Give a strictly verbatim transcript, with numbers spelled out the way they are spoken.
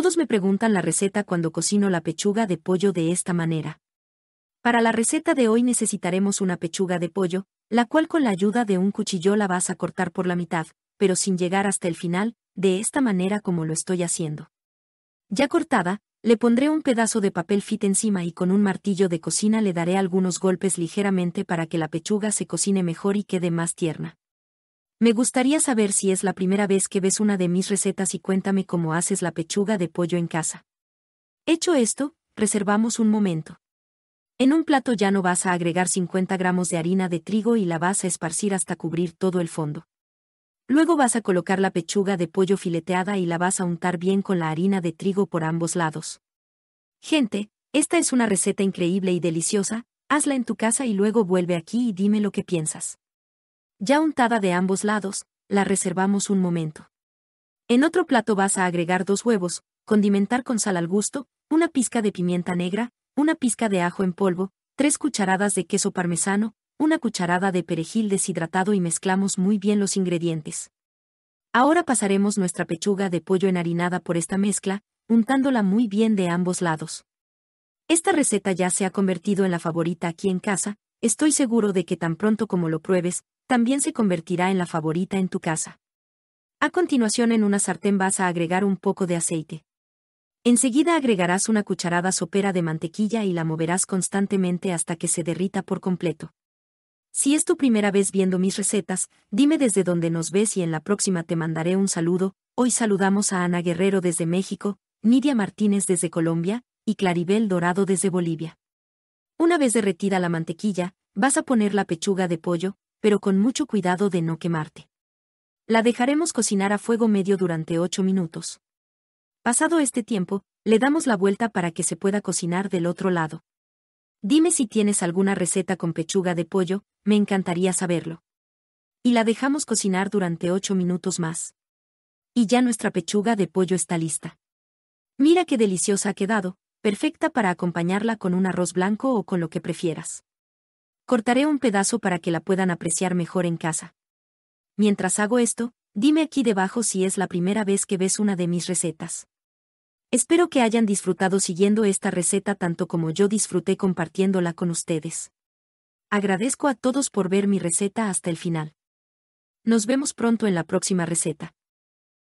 Todos me preguntan la receta cuando cocino la pechuga de pollo de esta manera. Para la receta de hoy necesitaremos una pechuga de pollo, la cual con la ayuda de un cuchillo la vas a cortar por la mitad, pero sin llegar hasta el final, de esta manera como lo estoy haciendo. Ya cortada, le pondré un pedazo de papel fit encima y con un martillo de cocina le daré algunos golpes ligeramente para que la pechuga se cocine mejor y quede más tierna. Me gustaría saber si es la primera vez que ves una de mis recetas y cuéntame cómo haces la pechuga de pollo en casa. Hecho esto, reservamos un momento. En un plato llano vas a agregar cincuenta gramos de harina de trigo y la vas a esparcir hasta cubrir todo el fondo. Luego vas a colocar la pechuga de pollo fileteada y la vas a untar bien con la harina de trigo por ambos lados. Gente, esta es una receta increíble y deliciosa, hazla en tu casa y luego vuelve aquí y dime lo que piensas. Ya untada de ambos lados, la reservamos un momento. En otro plato vas a agregar dos huevos, condimentar con sal al gusto, una pizca de pimienta negra, una pizca de ajo en polvo, tres cucharadas de queso parmesano, una cucharada de perejil deshidratado y mezclamos muy bien los ingredientes. Ahora pasaremos nuestra pechuga de pollo enharinada por esta mezcla, untándola muy bien de ambos lados. Esta receta ya se ha convertido en la favorita aquí en casa, estoy seguro de que tan pronto como lo pruebes, también se convertirá en la favorita en tu casa. A continuación en una sartén vas a agregar un poco de aceite. Enseguida agregarás una cucharada sopera de mantequilla y la moverás constantemente hasta que se derrita por completo. Si es tu primera vez viendo mis recetas, dime desde dónde nos ves y en la próxima te mandaré un saludo. Hoy saludamos a Ana Guerrero desde México, Nidia Martínez desde Colombia y Claribel Dorado desde Bolivia. Una vez derretida la mantequilla, vas a poner la pechuga de pollo, pero con mucho cuidado de no quemarte. La dejaremos cocinar a fuego medio durante ocho minutos. Pasado este tiempo, le damos la vuelta para que se pueda cocinar del otro lado. Dime si tienes alguna receta con pechuga de pollo, me encantaría saberlo. Y la dejamos cocinar durante ocho minutos más. Y ya nuestra pechuga de pollo está lista. Mira qué deliciosa ha quedado, perfecta para acompañarla con un arroz blanco o con lo que prefieras. Cortaré un pedazo para que la puedan apreciar mejor en casa. Mientras hago esto, dime aquí debajo si es la primera vez que ves una de mis recetas. Espero que hayan disfrutado siguiendo esta receta tanto como yo disfruté compartiéndola con ustedes. Agradezco a todos por ver mi receta hasta el final. Nos vemos pronto en la próxima receta.